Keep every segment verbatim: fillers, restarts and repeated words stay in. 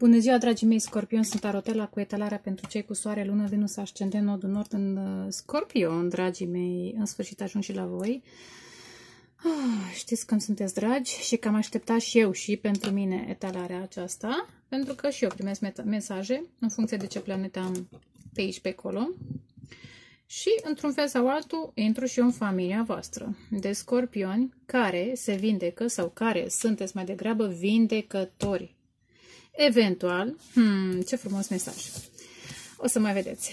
Bună ziua, dragii mei Scorpion, sunt Arotela cu etalarea pentru cei cu soare, lună, Venus, ascendent, nodul nord în Scorpion, dragii mei, în sfârșit ajung și la voi. Oh, știți că îmi sunteți dragi și că am așteptat și eu și pentru mine etalarea aceasta, pentru că și eu primesc mesaje în funcție de ce planete am pe aici, pe acolo. Și, într-un fel sau altul, intru și eu în familia voastră de scorpioni care se vindecă sau care sunteți mai degrabă vindecători. Eventual, hmm, ce frumos mesaj, o să mai vedeți.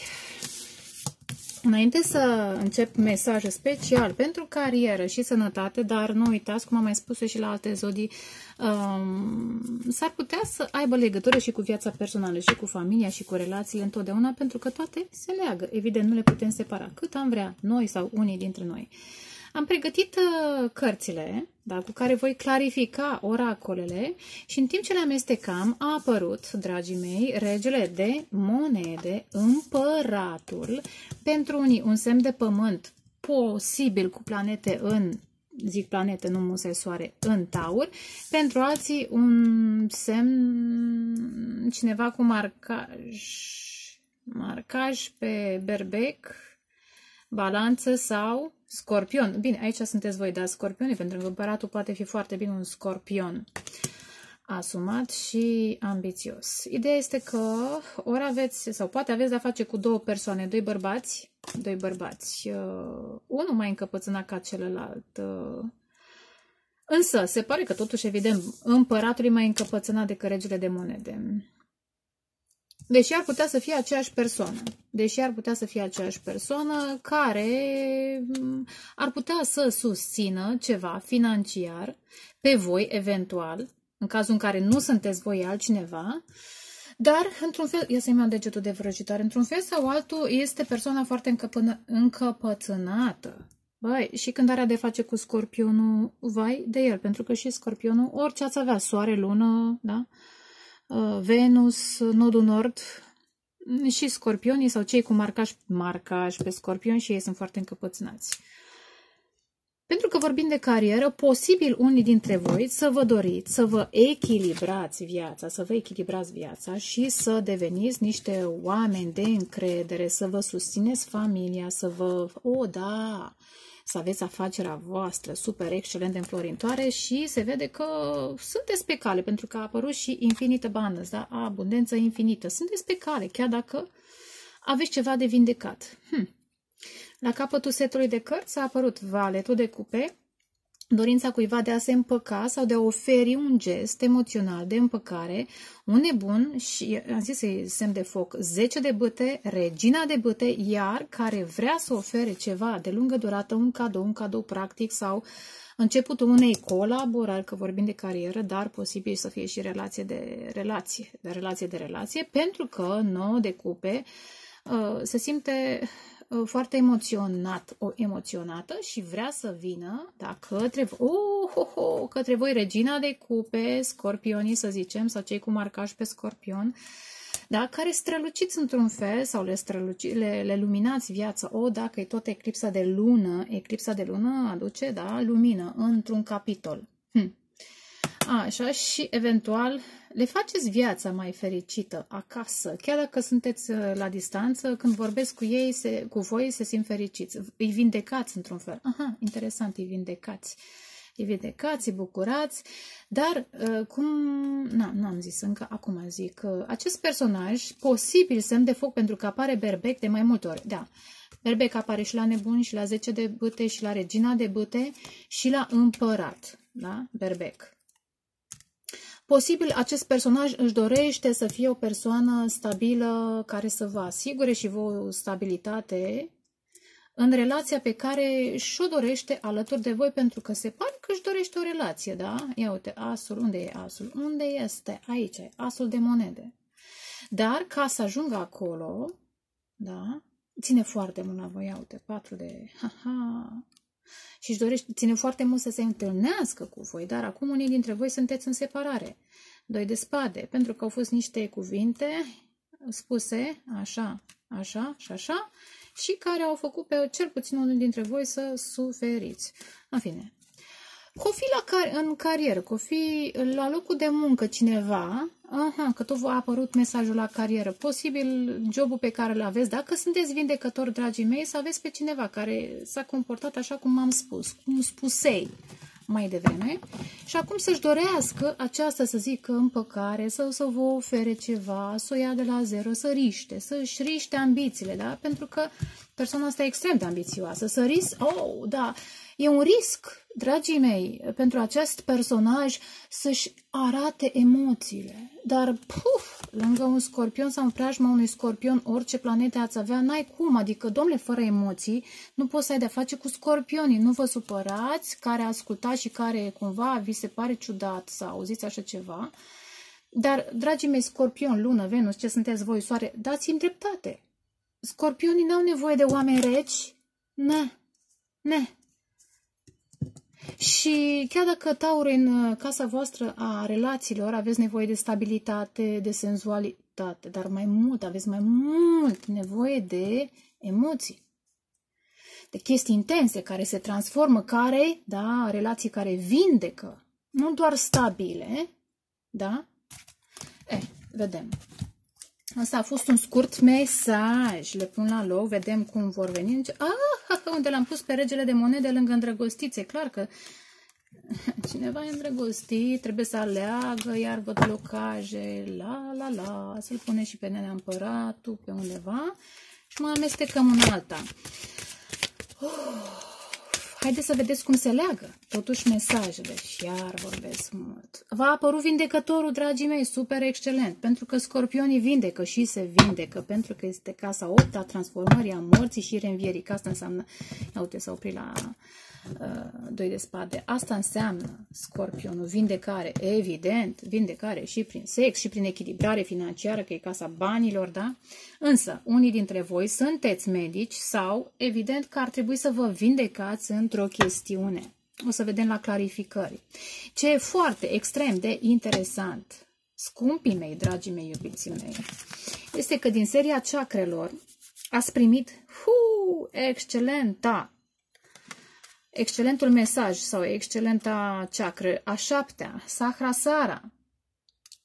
Înainte să încep mesajul special pentru carieră și sănătate, dar nu uitați, cum am mai spus și la alte zodii, um, s-ar putea să aibă legătură și cu viața personală, și cu familia, și cu relațiile întotdeauna, pentru că toate se leagă. Evident, nu le putem separa cât am vrea noi sau unii dintre noi. Am pregătit uh, cărțile, da, cu care voi clarifica oracolele și în timp ce le amestecam a apărut, dragii mei, regele de monede, împăratul, pentru unii un semn de pământ, posibil cu planete în, zic planete, nu muse, soare, în taur, pentru alții un semn, cineva cu marcaj, marcaj pe berbec, balanță sau scorpion. Bine, aici sunteți voi, da, scorpioni, pentru că împăratul poate fi foarte bine un scorpion asumat și ambițios. Ideea este că ori aveți, sau poate aveți de-a face cu două persoane, doi bărbați, doi bărbați, uh, unul mai încăpățânat ca celălalt. Uh, însă, se pare că totuși, evident, împăratul e mai încăpățânat decât regele de monede. Deși ar putea să fie aceeași persoană, deși ar putea să fie aceeași persoană care ar putea să susțină ceva financiar pe voi, eventual, în cazul în care nu sunteți voi altcineva, dar, într-un fel, ia să-i iau degetul de vrăjitoare, într-un fel sau altul, este persoana foarte încăpă, încăpățânată. Băi, și când are de face cu scorpionul, vai de el, pentru că și scorpionul, orice ați avea, soare, lună, da? Venus, nodul nord și scorpionii sau cei cu marcaj, marcaj pe scorpion și ei sunt foarte încăpățânați. Pentru că vorbim de carieră, posibil unii dintre voi să vă doriți, să vă echilibrați viața, să vă echilibrați viața și să deveniți niște oameni de încredere, să vă susțineți familia, să vă... O, da! Să aveți afacerea voastră super excelent de înfloritoare și se vede că sunteți pe cale, pentru că a apărut și infinită abundance, da? Abundență infinită. Sunteți pe cale, chiar dacă aveți ceva de vindecat. Hm. La capătul setului de cărți a apărut valetul de cupe, dorința cuiva de a se împăca sau de a oferi un gest emoțional de împăcare, un nebun și, am zis, semn de foc, zece de bâte, regina de bâte, iar care vrea să ofere ceva de lungă durată, un cadou, un cadou practic sau începutul unei colaborări, că vorbim de carieră, dar posibil să fie și relație de relație, de relație de relație, pentru că nouă de cupe se simte foarte emoționat, o emoționată și vrea să vină, da, către voi, oh, oh, oh, către voi, regina de cupe, scorpionii să zicem, sau cei cu marcaj pe scorpion, da, care străluciți într-un fel sau le, străluci, le, le luminați viața. O, oh, dacă e tot eclipsa de lună, eclipsa de lună aduce, da, lumină într-un capitol. Hm. Așa, și eventual le faceți viața mai fericită acasă, chiar dacă sunteți la distanță, când vorbesc cu ei, se, cu voi, se simt fericiți. Îi vindecați într-un fel. Aha, interesant, îi vindecați. Îi vindecați, îi bucurați, dar cum... Na, nu am zis încă, acum zic. Acest personaj, posibil semn de foc, pentru că apare berbec de mai multe ori, da. Berbec apare și la nebun, și la zece de bâte, și la regina de bâte, și la împărat, da? Berbec. Posibil, acest personaj își dorește să fie o persoană stabilă care să vă asigure și vouă o stabilitate în relația pe care și-o dorește alături de voi, pentru că se pare că își dorește o relație, da? Ia uite, asul, unde e asul? Unde este? Aici e asul de monede. Dar ca să ajungă acolo, da? Ține foarte mult la voi, ia uite, patru de... Ha-ha. Și își dorește, ține foarte mult să se întâlnească cu voi, dar acum unii dintre voi sunteți în separare. Doi de spade, pentru că au fost niște cuvinte spuse așa, așa și așa, și care au făcut pe cel puțin unul dintre voi să suferiți. În fine, Că o fi la car în carieră, că o fi la locul de muncă cineva, aha, că tot v-a apărut mesajul la carieră, posibil jobul pe care îl aveți, dacă sunteți vindecători, dragii mei, să aveți pe cineva care s-a comportat așa cum am spus, cum spusei mai devreme, și acum să-și dorească aceasta, să zică, împăcare, sau să vă ofere ceva, să o ia de la zero, să riște, să-și riște ambițiile, da? Pentru că persoana asta e extrem de ambițioasă, să ris, oh, da, e un risc, dragii mei, pentru acest personaj să-și arate emoțiile. Dar, puf, lângă un scorpion sau în preajma unui scorpion, orice planetă ați avea, n-ai cum. Adică, domnule, fără emoții, nu poți să ai de-a face cu scorpionii. Nu vă supărați, care ascultați și care cumva vi se pare ciudat să auziți așa ceva. Dar, dragii mei, scorpion, lună, Venus, ce sunteți voi, soare, dați-mi dreptate. Scorpionii n-au nevoie de oameni reci. Ne, ne. Și chiar dacă Taur în casa voastră a relațiilor, aveți nevoie de stabilitate, de senzualitate, dar mai mult, aveți mai mult nevoie de emoții, de chestii intense care se transformă, care, da, relații care vindecă, nu doar stabile, da? Eh, vedem. Asta a fost un scurt mesaj, le pun la loc, vedem cum vor veni. Ah, unde l-am pus pe regele de monede lângă îndrăgostițe, clar că cineva e îndrăgostit, trebuie să aleagă, iar văd blocaje, la la la, să-l pune și pe nenea împăratul, pe undeva și mă amestecăm în alta. Oh. Haideți să vedeți cum se leagă, totuși, mesajele, și iar vorbesc mult. V-a apărut vindecătorul, dragii mei, super excelent, pentru că scorpionii vindecă și se vindecă, pentru că este casa opt a transformării, a morții și reînvierii, că asta înseamnă, ia uite, s-a oprit la uh, doi de spade, asta înseamnă scorpionul, vindecare, evident, vindecare și prin sex, și prin echilibrare financiară, că e casa banilor, da? Însă, unii dintre voi sunteți medici sau, evident, că ar trebui să vă vindecați în într-o chestiune. O să vedem la clarificări. Ce e foarte extrem de interesant, scumpii mei, dragii mei, iubiții mei, este că din seria chakrelor ați primit huu, excelenta, excelentul mesaj sau excelenta chakră a șaptea, Sahasrara.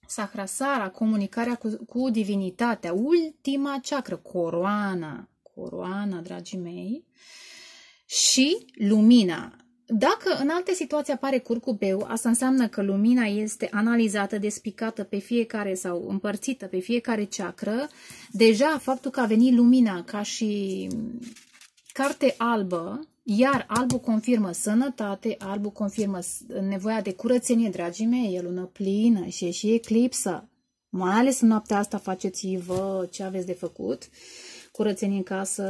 Sahasrara, comunicarea cu, cu divinitatea, ultima chakră, coroana, coroana, dragii mei, și lumina. Dacă în alte situații apare curcubeu, asta înseamnă că lumina este analizată, despicată pe fiecare sau împărțită pe fiecare chakră. Deja faptul că a venit lumina ca și carte albă, iar albul confirmă sănătate, albul confirmă nevoia de curățenie, dragii mei, e lună plină și e și eclipsă. Mai ales în noaptea asta faceți-vă ce aveți de făcut. Curățenie în casă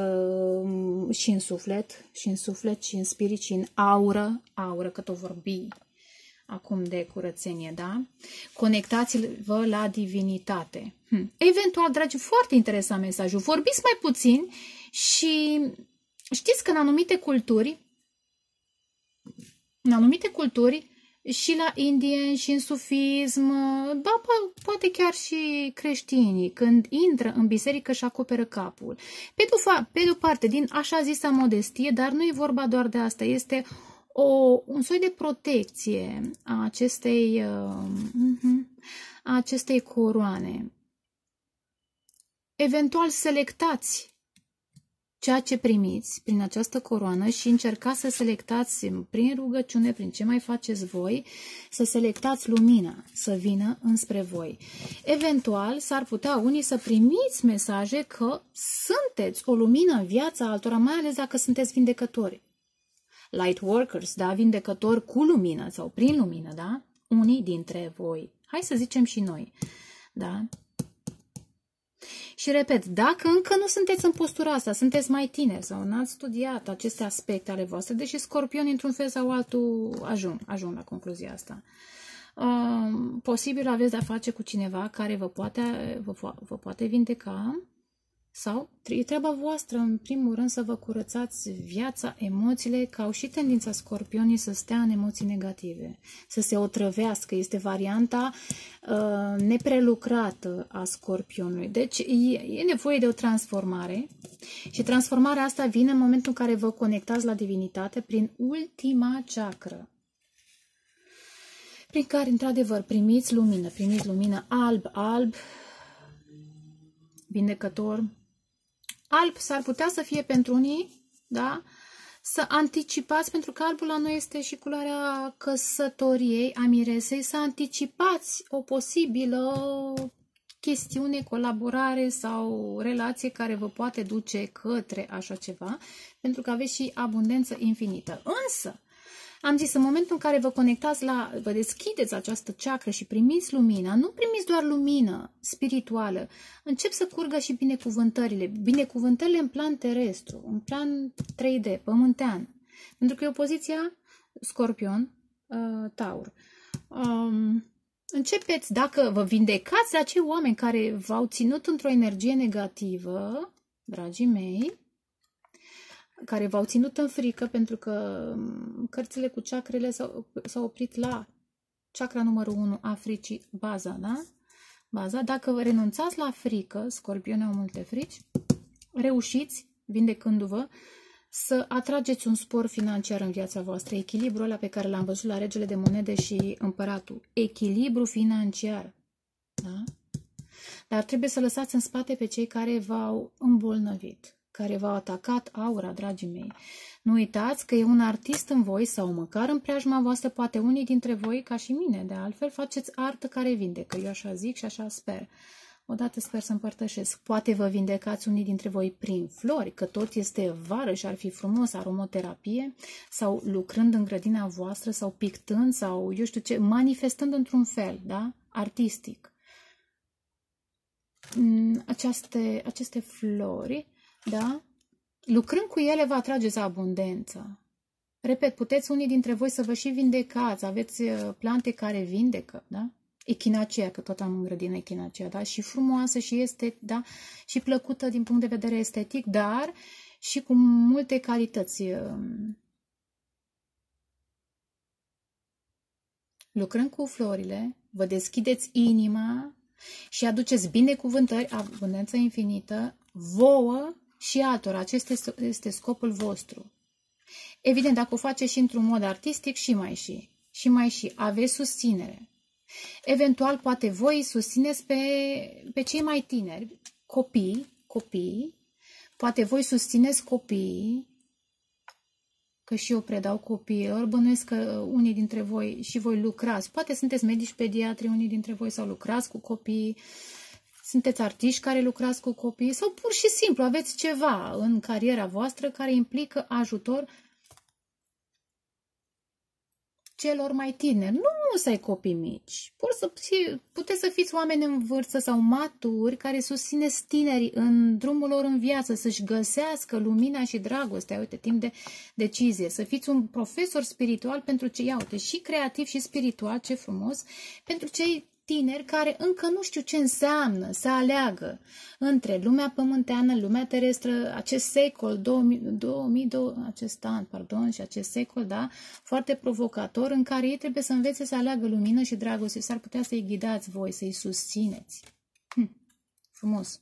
și în suflet, și în suflet, și în spirit, și în aură, aură, că tot vorbi acum de curățenie, da? Conectați-vă la divinitate. Hm. Eventual, dragi, foarte interesant mesajul. Vorbiți mai puțin și știți că în anumite culturi, în anumite culturi, și la indieni, și în sufism, ba, poate chiar și creștinii, când intră în biserică și acoperă capul. Pe de-o, pe de-o parte, din așa zisa modestie, dar nu e vorba doar de asta, este o, un soi de protecție a acestei, a acestei coroane. Eventual selectați ceea ce primiți prin această coroană și încercați să selectați prin rugăciune, prin ce mai faceți voi, să selectați lumina să vină înspre voi. Eventual s-ar putea unii să primiți mesaje că sunteți o lumină în viața altora, mai ales dacă sunteți vindecători. Light workers, da? Vindecători cu lumină sau prin lumină, da? Unii dintre voi. Hai să zicem și noi, da? Și repet, dacă încă nu sunteți în postura asta, sunteți mai tineri sau n-ați studiat aceste aspecte ale voastre, deși scorpioni într-un fel sau altul ajung, ajung la concluzia asta, uh, posibil aveți de-a face cu cineva care vă poate, vă, vă poate vindeca sau e treaba voastră, în primul rând, să vă curățați viața, emoțiile, că au și tendința scorpionii să stea în emoții negative, să se otrăvească. Este varianta uh, neprelucrată a scorpionului. Deci e, e nevoie de o transformare și transformarea asta vine în momentul în care vă conectați la divinitate prin ultima chakră. prin care, într-adevăr, primiți lumină, primiți lumină alb, alb, vindecător. Alb s-ar putea să fie pentru unii, da? Să anticipați, pentru că albul la noi este și culoarea căsătoriei, a miresei, să anticipați o posibilă chestiune, colaborare sau relație care vă poate duce către așa ceva, pentru că aveți și abundență infinită. Însă, am zis, în momentul în care vă conectați la, vă deschideți această ceacră și primiți lumina, nu primiți doar lumină spirituală, încep să curgă și binecuvântările. Binecuvântările în plan terestru, în plan trei D, pământean. Pentru că e o poziția Scorpion, uh, Taur. Um, începeți, dacă vă vindecați de acei oameni care v-au ținut într-o energie negativă, dragii mei, care v-au ținut în frică, pentru că cărțile cu ceacrele s-au oprit la ceacra numărul unu a fricii, baza, da? Baza. Dacă vă renunțați la frică, scorpione au multe frici, reușiți, vindecându-vă, să atrageți un spor financiar în viața voastră. Echilibrul ăla pe care l-am văzut la regele de monede și împăratul. Echilibru financiar, da? Dar trebuie să lăsați în spate pe cei care v-au îmbolnăvit, care v-au atacat aura, dragii mei. Nu uitați că e un artist în voi sau măcar în preajma voastră, poate unii dintre voi, ca și mine, de altfel, faceți artă care vindecă. Eu așa zic și așa sper. Odată sper să împărtășesc. Poate vă vindecați unii dintre voi prin flori, că tot este vară și ar fi frumos, aromoterapie, sau lucrând în grădina voastră, sau pictând, sau eu știu ce, manifestând într-un fel, da? Artistic. Aceste, aceste flori, da? Lucrând cu ele vă atrageți abundența. Repet, puteți unii dintre voi să vă și vindecați, aveți plante care vindecă, da? Echinacea, că tot am în grădină echinacea, da? Și frumoasă și este, da? Și plăcută din punct de vedere estetic, dar și cu multe calități. Lucrând cu florile, vă deschideți inima și aduceți binecuvântări, abundență infinită, vouă și altora. Acesta este scopul vostru. Evident, dacă o faceți și într-un mod artistic, și mai și. Și mai și. Aveți susținere. Eventual, poate voi susțineți pe, pe cei mai tineri, copii, copii. Poate voi susțineți copiii, că și eu predau copiilor. Bănuiesc că unii dintre voi și voi lucrați. Poate sunteți medici pediatri, unii dintre voi, sau lucrați cu copiii. Sunteți artiști care lucrați cu copiii sau pur și simplu aveți ceva în cariera voastră care implică ajutor celor mai tineri. Nu să ai copii mici. Pur să, puteți să fiți oameni în vârstă sau maturi care susțineți tinerii în drumul lor în viață, să-și găsească lumina și dragostea, uite, timp de decizie. Să fiți un profesor spiritual pentru cei, ia uite, și creativ și spiritual, ce frumos, pentru cei tineri care încă nu știu ce înseamnă să aleagă între lumea pământeană, lumea terestră, acest secol, două mii douăzeci, acest an, pardon, și acest secol, da, foarte provocator, în care ei trebuie să învețe să aleagă lumină și dragoste. S-ar putea să-i ghidați voi, să-i susțineți. Hm, frumos!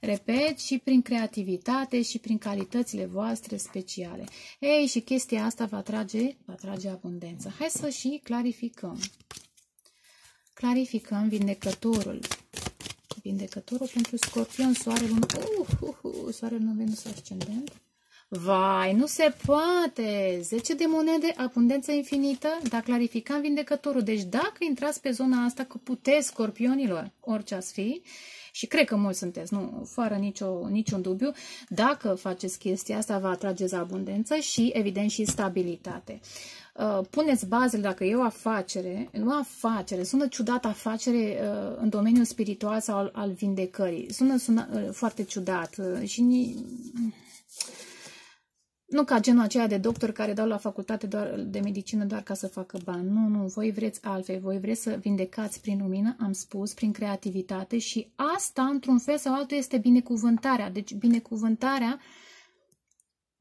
Repet, și prin creativitate și prin calitățile voastre speciale. Ei, și chestia asta va atrage, va atrage abundență. Hai să și clarificăm. Clarificăm vindecătorul. Vindecătorul pentru Scorpion, soare, lună, uh, uh, uh, soare, lună, Venus, ascendent. Vai, nu se poate! zece de monede, abundență infinită, dar clarificăm vindecătorul. Deci dacă intrați pe zona asta, că puteți, scorpionilor, orice ați fi, și cred că mulți sunteți, nu, fără nicio, niciun dubiu, dacă faceți chestia asta, vă atrageți abundență și, evident, și stabilitate. Puneți bazele, dacă e o afacere, nu afacere, sună ciudat afacere în domeniul spiritual sau al, al vindecării. Sună, sună foarte ciudat și ni... nu ca genul aceea de doctori care dau la facultate doar de medicină doar ca să facă bani. Nu, nu, voi vreți altfel, voi vreți să vindecați prin lumină, am spus, prin creativitate și asta, într-un fel sau altul, este binecuvântarea. Deci binecuvântarea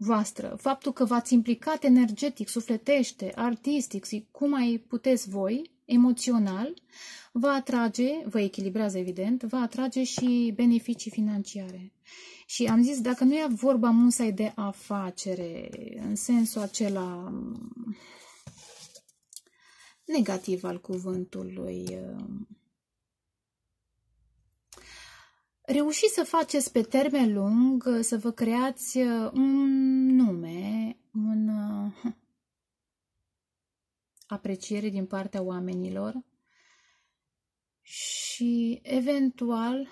voastră, faptul că v-ați implicat energetic, sufletește, artistic, cum mai puteți voi, emoțional, vă atrage, vă echilibrează evident, vă atrage și beneficii financiare. Și am zis, dacă nu e vorba musai de afacere, în sensul acela negativ al cuvântului. Reușiți să faceți pe termen lung, să vă creați un nume, un apreciere din partea oamenilor și eventual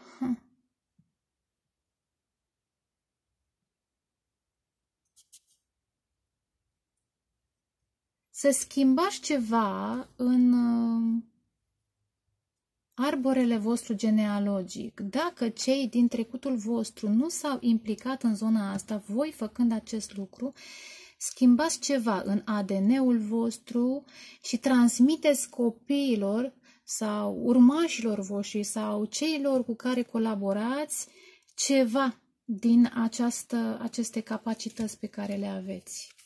să schimbați ceva în arborele vostru genealogic. Dacă cei din trecutul vostru nu s-au implicat în zona asta, voi făcând acest lucru, schimbați ceva în A D N-ul vostru și transmiteți copiilor sau urmașilor voștri sau ceilor cu care colaborați ceva din această, aceste capacități pe care le aveți.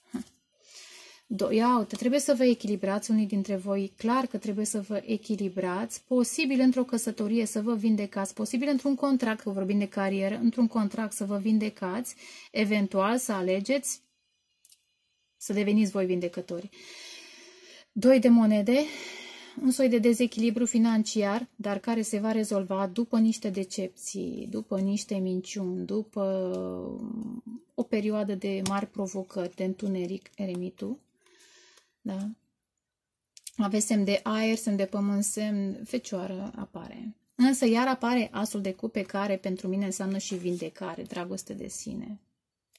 Iau, trebuie să vă echilibrați, unii dintre voi, clar că trebuie să vă echilibrați, posibil într-o căsătorie să vă vindecați, posibil într-un contract, că vorbim de carieră, într-un contract să vă vindecați, eventual să alegeți să deveniți voi vindecători. Doi de monede, un soi de dezechilibru financiar, dar care se va rezolva după niște decepții, după niște minciuni, după o perioadă de mari provocări, de întuneric, eremitul. Da? Aveți semn de aer, semn de pământ, semn fecioară apare. Însă iar apare asul de cupe, care pentru mine înseamnă și vindecare, dragoste de sine.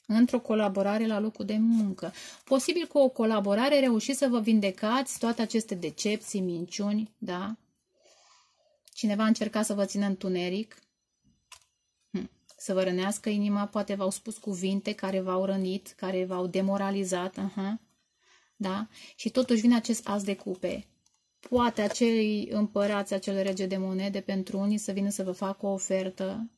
Într-o colaborare la locul de muncă. Posibil cu o colaborare reușiți să vă vindecați toate aceste decepții, minciuni, da? Cineva încerca să vă țină întuneric, hm. să vă rănească inima, poate v-au spus cuvinte care v-au rănit, care v-au demoralizat, aha. Da? Și totuși vine acest as de cupe. Poate acei împărați, acel rege de monede, pentru unii să vină să vă facă o ofertă,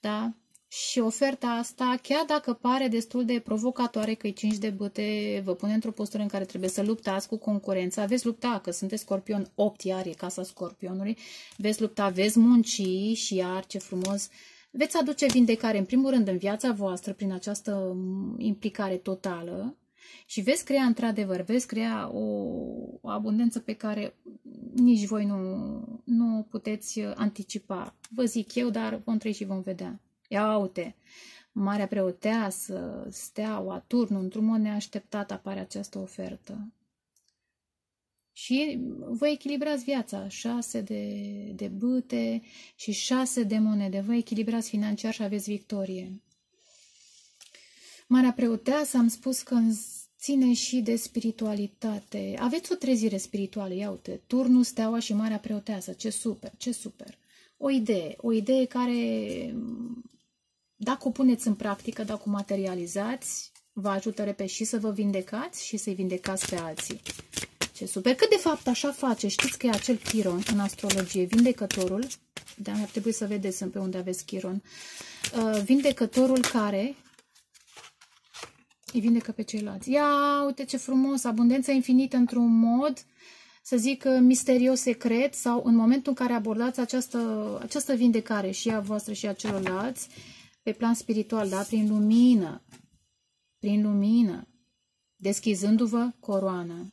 da? Și oferta asta, chiar dacă pare destul de provocatoare, că e cinci de bâte, vă pune într-o postură în care trebuie să luptați cu concurența, veți lupta, că sunteți scorpion opt, iar e casa scorpionului, veți lupta, veți munci și iar, ce frumos, veți aduce vindecare, în primul rând, în viața voastră, prin această implicare totală și veți crea, într-adevăr, veți crea o abundență pe care nici voi nu, nu puteți anticipa. Vă zic eu, dar vom trăi și vom vedea. Ia uite, Marea Preoteasă, Steaua, Turnul, într-un mod neașteptat apare această ofertă. Și vă echilibrați viața, șase de, de bâte și șase de monede, vă echilibrați financiar și aveți victorie. Marea Preoteasă, am spus că ține și de spiritualitate. Aveți o trezire spirituală, ia uite, Turnul, Steaua și Marea Preoteasă, ce super, ce super. O idee, o idee care, dacă o puneți în practică, dacă o materializați, vă ajută repede și să vă vindecați și să-i vindecați pe alții. Ce super! Că de fapt așa face, știți că e acel Chiron în astrologie, vindecătorul, dar ar trebui să vedeți pe unde aveți Chiron, vindecătorul care îi vindecă pe ceilalți. Ia, uite ce frumos, abundența infinită într-un mod, să zic, misterios, secret, sau în momentul în care abordați această, această vindecare și a voastră și a celorlalți, pe plan spiritual, da? Prin lumină, prin lumină, deschizându-vă coroana.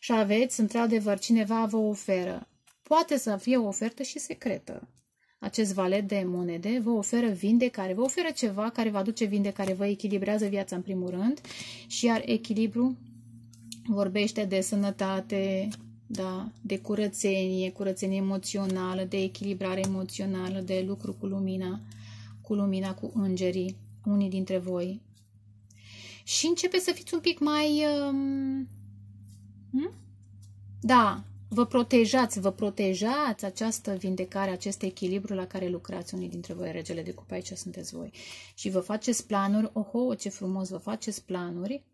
Și aveți, într-adevăr, cineva vă oferă, poate să fie o ofertă și secretă. Acest valet de monede vă oferă vindecare, vă oferă ceva care vă aduce vindecare, vă echilibrează viața în primul rând și iar echilibru vorbește de sănătate, da, de curățenie, curățenie emoțională, de echilibrare emoțională, de lucru cu lumina, cu lumina, cu îngerii, unii dintre voi. Și începe să fiți un pic mai... Um, da, vă protejați, vă protejați această vindecare, acest echilibru la care lucrați unii dintre voi, regele de cupe, aici sunteți voi. Și vă faceți planuri, oho, ce frumos, vă faceți planuri.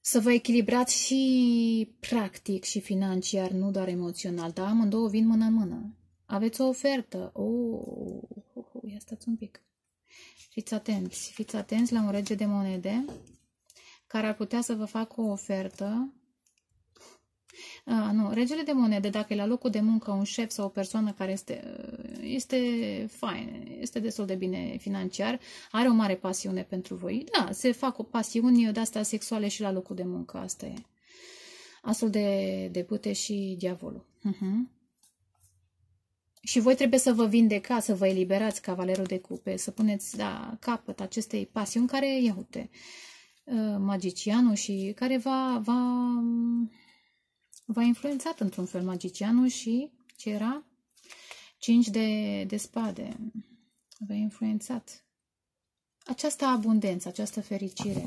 Să vă echilibrați și practic și financiar, nu doar emoțional, dar amândouă vin mână în mână. Aveți o ofertă. Oh, oh, oh, ia stați un pic. Fiți atenți, fiți atenți la un rege de monede care ar putea să vă facă o ofertă. Ah, nu, regele de monede, dacă e la locul de muncă un șef sau o persoană care este, este fain, este destul de bine financiar, are o mare pasiune pentru voi. Da, se fac o pasiuni de-astea sexuale și la locul de muncă, asta e. Asul de, de pute și diavolul. Uh-huh. Și voi trebuie să vă vindecați, să vă eliberați, cavalerul de cupe, să puneți la capăt acestei pasiuni care, ia uite, magicianul și care va, va, va influențat într-un fel magicianul și ce era? Cinci de, de spade. V-a influențat. Această abundență, această fericire.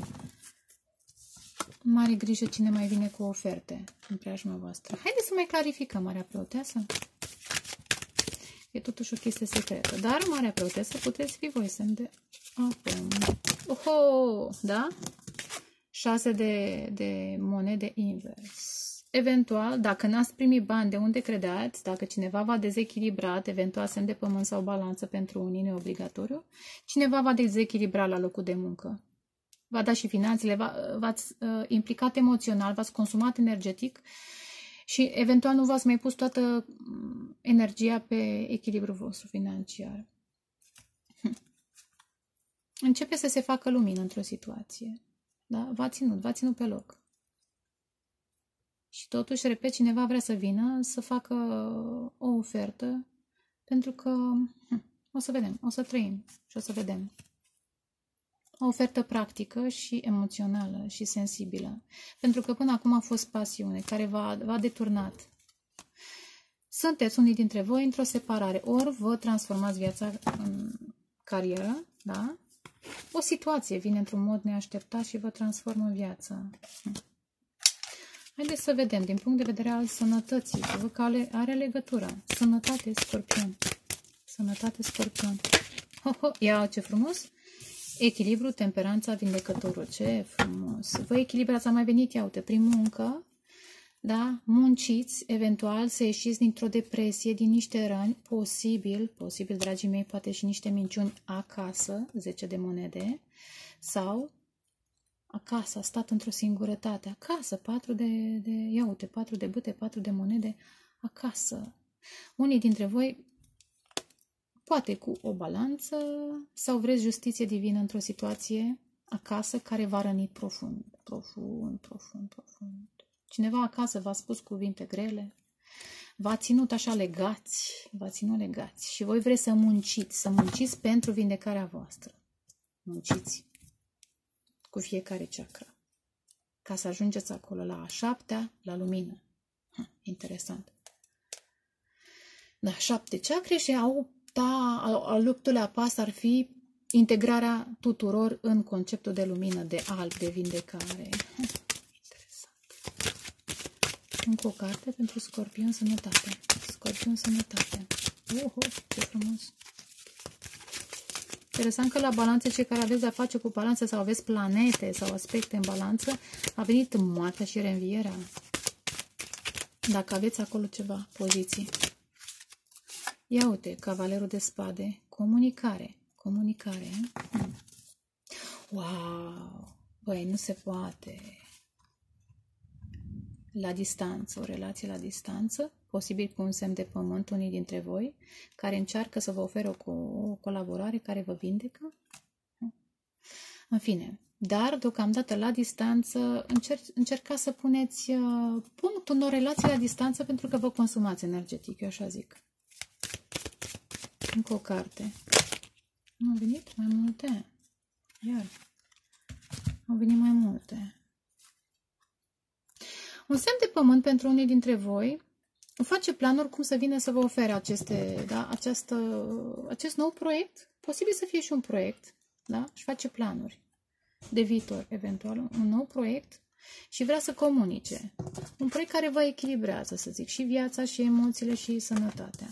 Mare grijă cine mai vine cu oferte în preajma voastră. Haideți să mai clarificăm, Marea Preoteasă. E totuși o chestie secretă. Dar, Marea Preoteasă, puteți fi voi semn de apă. Oho! Da? Șase de, de monede invers. Eventual, dacă n-ați primit bani de unde credeați, dacă cineva va dezechilibra, eventual semn de pământ sau balanță pentru unii, nu e obligatoriu, cineva va dezechilibra la locul de muncă. Va da și finanțele, v-ați uh, implicat emoțional, v-ați consumat energetic și eventual nu v-ați mai pus toată energia pe echilibrul vostru financiar. Hm. Începe să se facă lumină într-o situație. Da? V-a ținut, v-a ținut pe loc. Și totuși, repet, cineva vrea să vină să facă o ofertă, pentru că hm, o să vedem, o să trăim și o să vedem. O ofertă practică și emoțională și sensibilă. Pentru că până acum a fost pasiune care v-a, v-a deturnat. Sunteți unii dintre voi într-o separare. Ori vă transformați viața în carieră, da? O situație vine într-un mod neașteptat și vă transformă în viață. Hm. Haideți să vedem, din punct de vedere al sănătății, că văd că are legătura. Sănătate, Scorpion. Sănătate, Scorpion. Ho, ho, ia ce frumos! Echilibru, temperanța, vindecătorul. Ce frumos! Vă echilibrați, a mai venit, ia uite, prin muncă, da? Munciți, eventual, să ieșiți dintr-o depresie, din niște răni, posibil, posibil, dragii mei, poate și niște minciuni acasă, zece de monede, sau... Acasă, a stat într-o singurătate. Acasă, patru de, de... Ia uite, patru de bâte, patru de monede. Acasă. Unii dintre voi, poate cu o balanță, sau vreți justiție divină într-o situație acasă care v-a rănit profund. Profund, profund, profund. Cineva acasă v-a spus cuvinte grele. V-a ținut așa legați. V-a ținut legați. Și voi vreți să munciți. Să munciți pentru vindecarea voastră. Munciți. Cu fiecare chakra. Ca să ajungeți acolo, la a șaptea, la lumină. Ha, interesant. Da, șapte chakre și a opta, al optulea pas ar fi integrarea tuturor în conceptul de lumină, de alb, de vindecare. Ha, interesant. Încă o carte pentru Scorpion, sănătate. Scorpion, sănătate. Oho, ce frumos! Interesant că la balanțe, cei care aveți de-a face cu balanțe sau aveți planete sau aspecte în balanță, a venit moartea și reînvierea. Dacă aveți acolo ceva, poziții. Ia uite, cavalerul de spade, comunicare, comunicare. Wow! Băi, nu se poate. La distanță, o relație la distanță, posibil cu un semn de pământ, unii dintre voi, care încearcă să vă oferă o, o colaborare care vă vindecă. În fine, dar deocamdată la distanță încerc, încercați să puneți uh, punctul în o relație la distanță pentru că vă consumați energetic, eu așa zic. Încă o carte. Nu au venit mai multe. Iar. Au venit mai multe. Un semn de pământ pentru unii dintre voi face planuri cum să vină să vă ofere aceste, da, această, acest nou proiect. Posibil să fie și un proiect, da? Și face planuri de viitor, eventual, un nou proiect și vrea să comunice. Un proiect care vă echilibrează, să zic, și viața, și emoțiile, și sănătatea.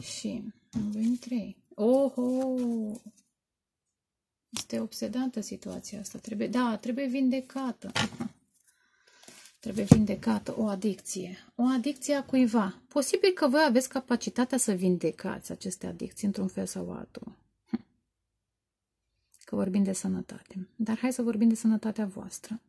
Și am venit trei. Oho! Este obsedantă situația asta. Trebuie, da, trebuie vindecată. Trebuie vindecată o adicție. O adicție a cuiva. Posibil că voi aveți capacitatea să vindecați aceste adicții într-un fel sau altul. Că vorbim de sănătate. Dar hai să vorbim de sănătatea voastră.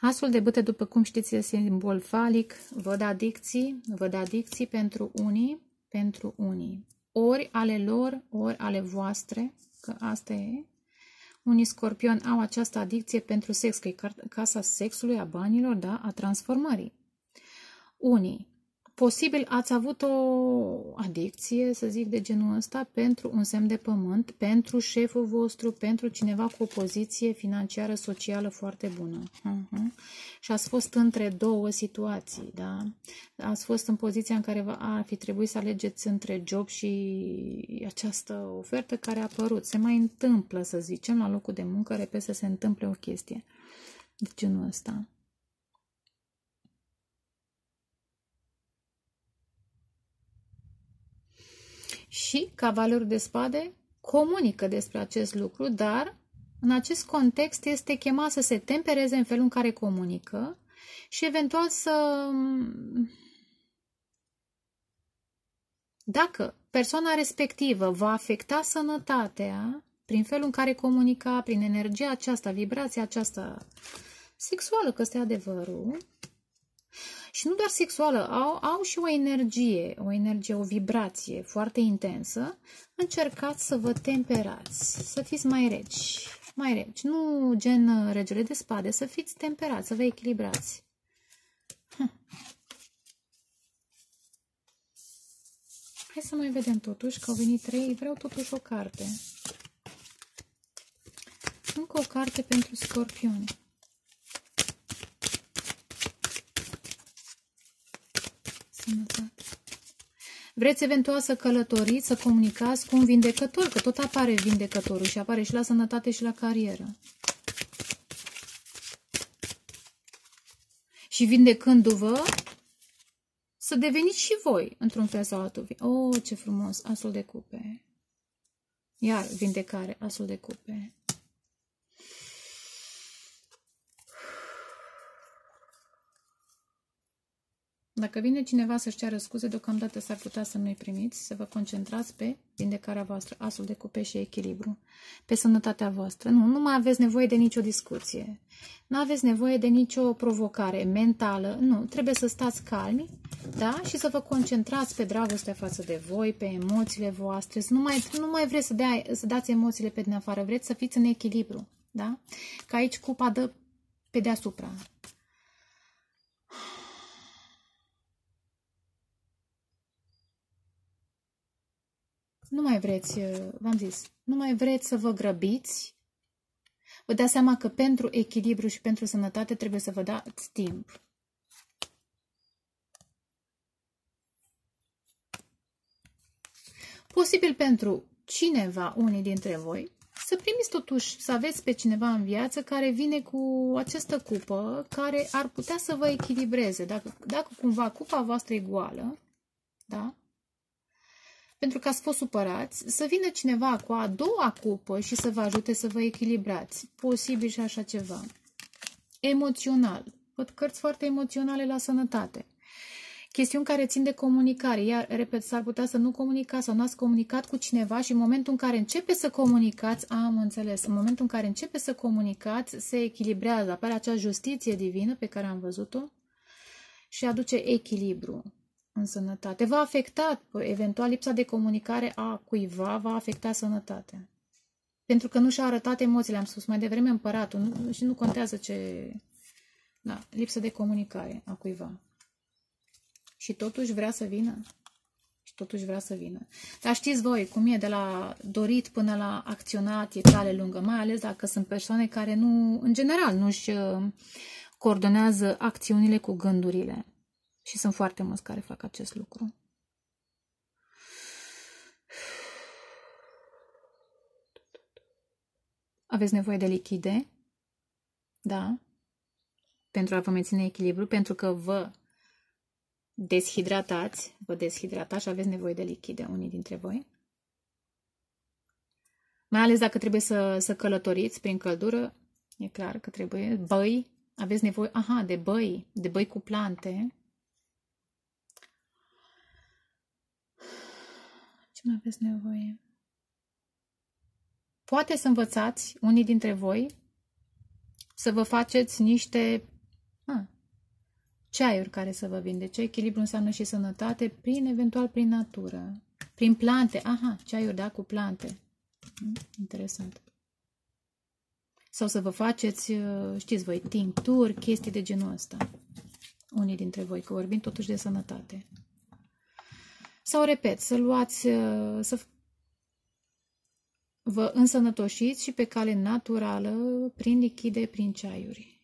Asul de bâte, după cum știți, este simbol falic. Văd adicții, văd adicții pentru unii, pentru unii. Ori ale lor, ori ale voastre, că asta e. Unii scorpioni au această adicție pentru sex, că e casa sexului, a banilor, da, a transformării. Unii. Posibil ați avut o adicție, să zic, de genul ăsta, pentru un semn de pământ, pentru șeful vostru, pentru cineva cu o poziție financiară, socială foarte bună. Uh-huh. Și ați fost între două situații, da? Ați fost în poziția în care ar fi trebuit să alegeți între job și această ofertă care a apărut. Se mai întâmplă, să zicem, la locul de muncă, repede să se întâmple o chestie de genul ăsta. Și cavalerul de spade comunică despre acest lucru, dar în acest context este chemat să se tempereze în felul în care comunică și eventual să... Dacă persoana respectivă va afecta sănătatea prin felul în care comunica, prin energia aceasta, vibrația aceasta sexuală, că este adevărul, și nu doar sexuală, au, au și o energie, o energie, o vibrație foarte intensă. Încercați să vă temperați, să fiți mai reci, mai reci. Nu gen regele de spade, să fiți temperați, să vă echilibrați. Hm. Hai să mai vedem totuși, că au venit trei, vreau totuși o carte. Încă o carte pentru scorpioni. Vreți eventual să călătoriți, să comunicați cu un vindecător, că tot apare vindecătorul și apare și la sănătate și la carieră. Și vindecându-vă, să deveniți și voi, într-un fel sau altul. Oh, ce frumos, asul de cupe. Iar vindecare, asul de cupe. Dacă vine cineva să-și ceară scuze, deocamdată s-ar putea să nu-i primiți, să vă concentrați pe vindecarea voastră, asul de cupe și echilibru, pe sănătatea voastră. Nu, nu mai aveți nevoie de nicio discuție, nu aveți nevoie de nicio provocare mentală, nu, trebuie să stați calmi, da? Și să vă concentrați pe dragostea față de voi, pe emoțiile voastre, nu mai, nu mai vreți să, dea, să dați emoțiile pe din afară, vreți să fiți în echilibru, da? Că aici cupa dă pe deasupra. Nu mai vreți, v-am zis, nu mai vreți să vă grăbiți. Vă dați seama că pentru echilibru și pentru sănătate trebuie să vă dați timp. Posibil pentru cineva, unii dintre voi, să primiți totuși, să aveți pe cineva în viață care vine cu această cupă, care ar putea să vă echilibreze. Dacă, dacă cumva cupa voastră e goală, da? Pentru că ați fost supărați, să vină cineva cu a doua cupă și să vă ajute să vă echilibrați. Posibil și așa ceva. Emoțional. Văd cărți foarte emoționale la sănătate. Chestiuni care țin de comunicare. Iar, repet, s-ar putea să nu comunicați sau nu ați comunicat cu cineva și în momentul în care începe să comunicați, am înțeles, în momentul în care începe să comunicați, se echilibrează. Apare acea justiție divină pe care am văzut-o și aduce echilibru în sănătate. Va afecta, eventual, lipsa de comunicare a cuiva, va afecta sănătatea. Pentru că nu și-a arătat emoțiile, am spus mai devreme împăratul, nu, și nu contează ce... Da, lipsă de comunicare a cuiva. Și totuși vrea să vină. Și totuși vrea să vină. Dar știți voi cum e de la dorit până la acționat, e cale lungă, mai ales dacă sunt persoane care nu, în general, nu-și coordonează acțiunile cu gândurile. Și sunt foarte mulți care fac acest lucru. Aveți nevoie de lichide, da, pentru a vă menține echilibru, pentru că vă deshidratați, vă deshidratați și aveți nevoie de lichide, unii dintre voi. Mai ales dacă trebuie să, să călătoriți prin căldură, e clar că trebuie băi, aveți nevoie, aha, de băi, de băi cu plante. Ce mai aveți nevoie? Poate să învățați, unii dintre voi, să vă faceți niște Ah. Ceaiuri care să vă vindece. Echilibru înseamnă și sănătate, prin eventual prin natură. Prin plante. Aha, ceaiuri, da, cu plante. Interesant. Sau să vă faceți, știți voi, tincturi, chestii de genul ăsta. Unii dintre voi, că vorbim totuși de sănătate. Sau, repet, să luați, să vă însănătoșiți și pe cale naturală, prin lichide, prin ceaiuri.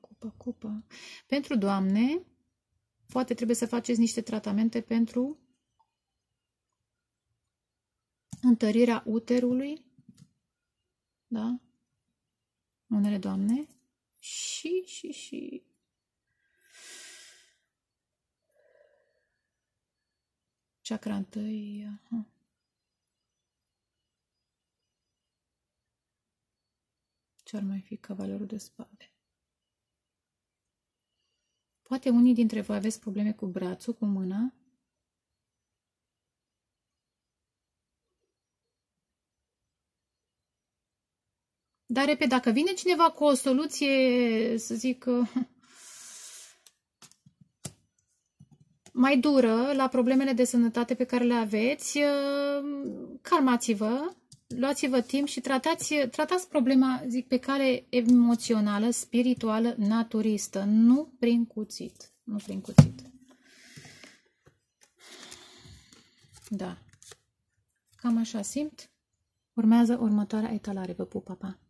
Cupă, cupă. Pentru doamne, poate trebuie să faceți niște tratamente pentru întărirea uterului, da? Unele doamne și, și, și chakra întâi, aha. Ce-ar mai fi cavalerul de spade? Poate unii dintre voi aveți probleme cu brațul, cu mâna. Dar, repede, dacă vine cineva cu o soluție, să zic, mai dură la problemele de sănătate pe care le aveți, calmați-vă, luați-vă timp și tratați, tratați problema, zic, pe cale emoțională, spirituală, naturistă, nu prin cuțit. Nu prin cuțit. Da. Cam așa simt. Urmează următoarea etalare. Vă pup, pa, pa!